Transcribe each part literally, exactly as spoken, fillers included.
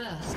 First.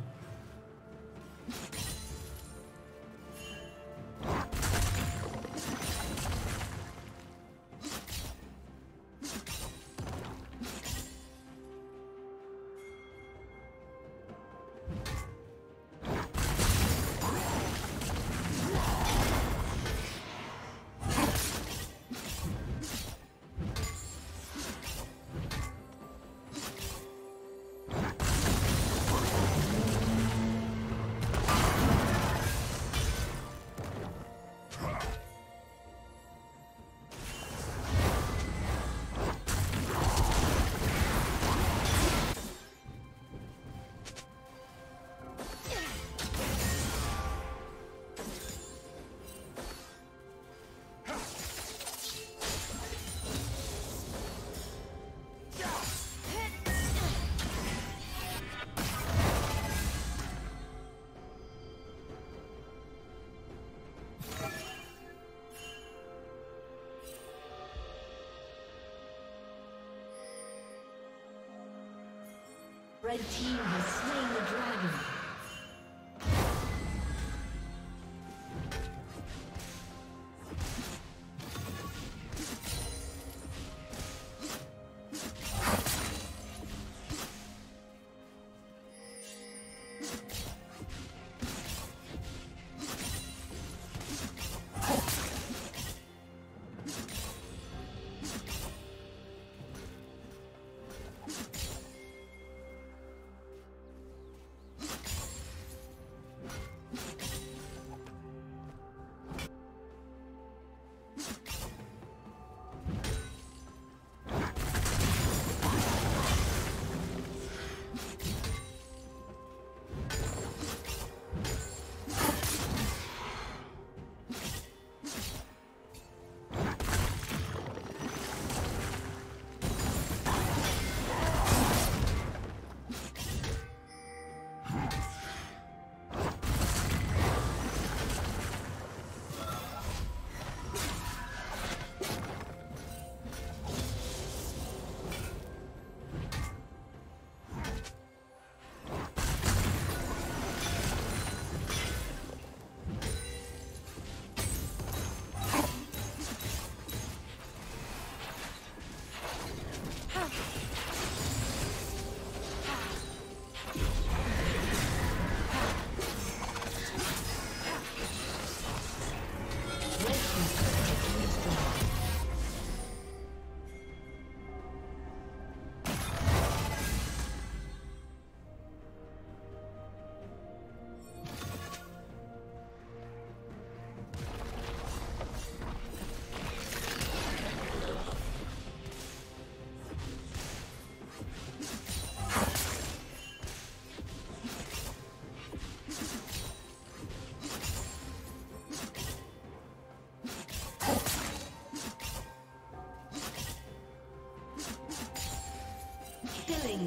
Red team has slain the dragon.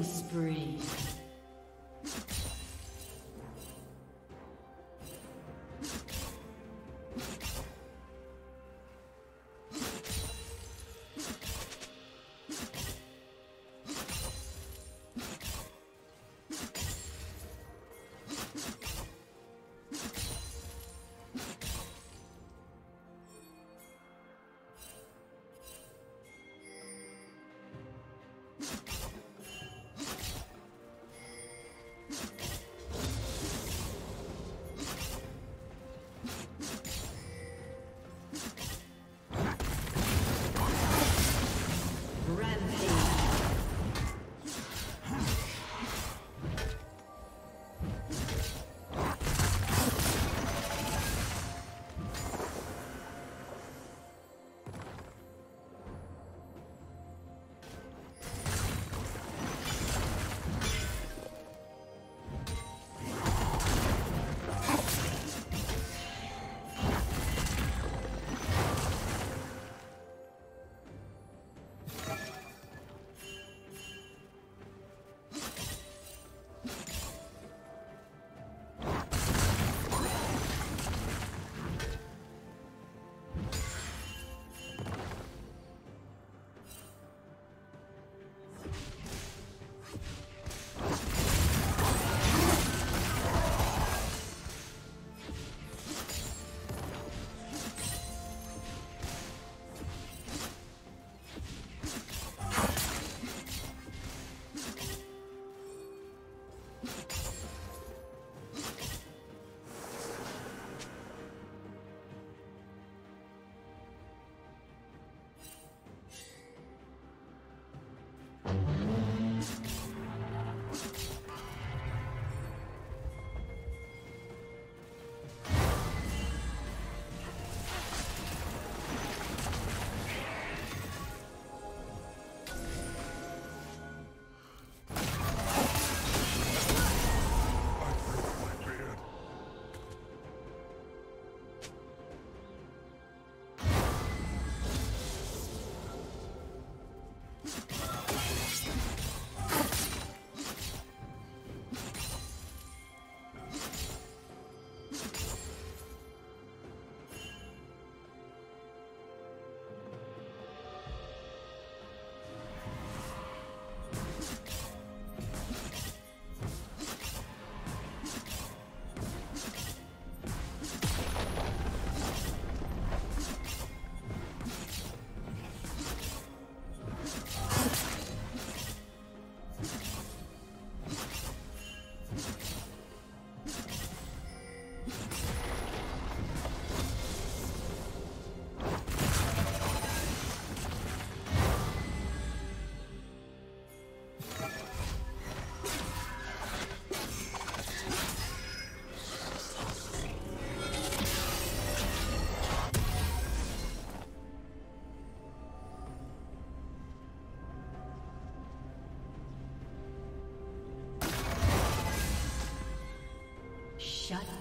Spree.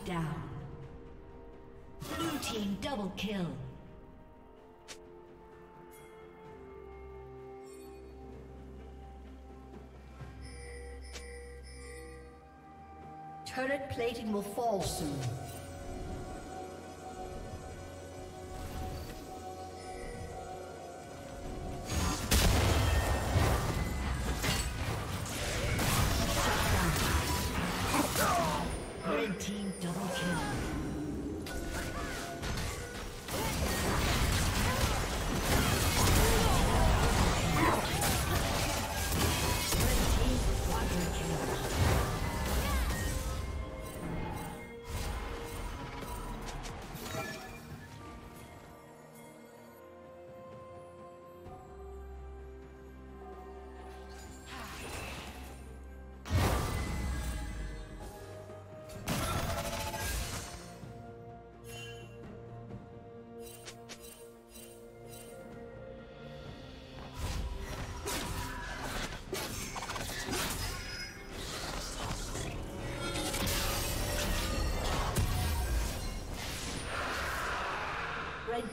down. Blue team double kill. Turret plating will fall soon. Red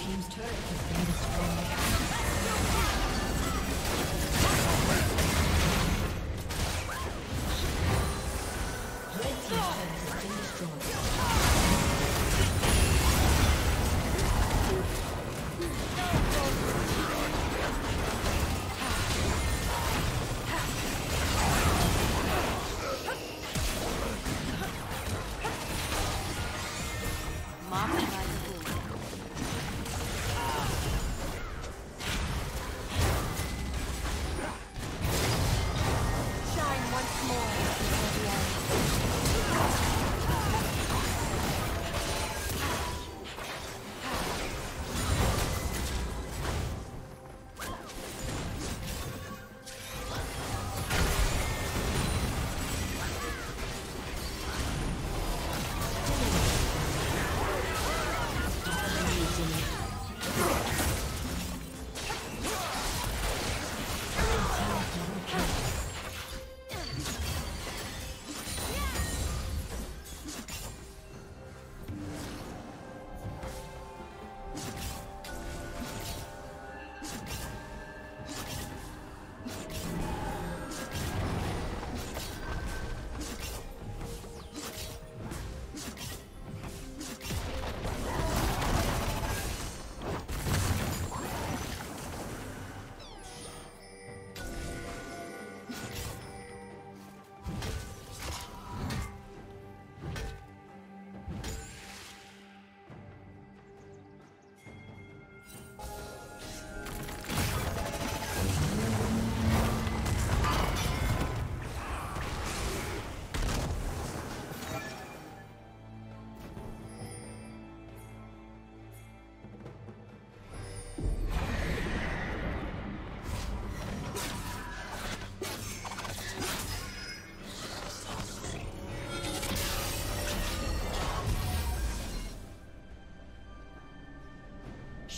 Team's turret has been destroyed.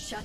Shut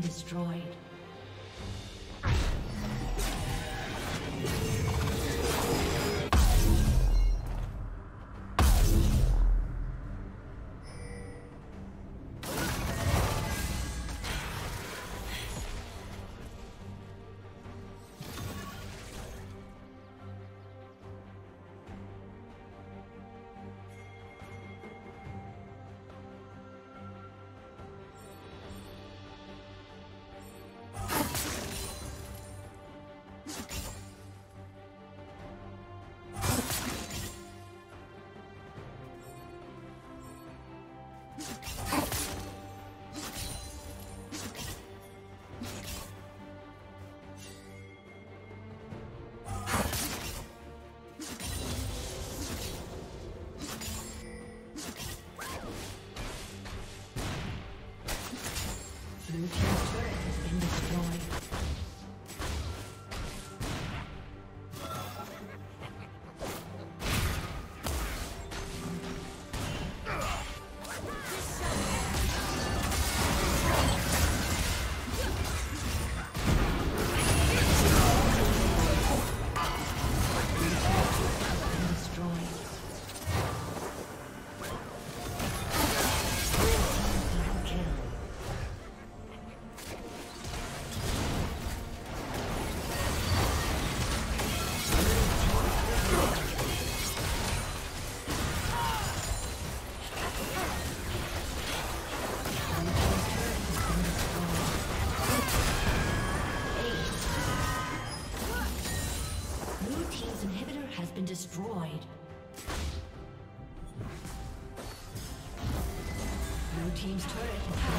been destroyed. Blue team's turret has been destroyed. destroyed. Destroyed. Blue team's turret.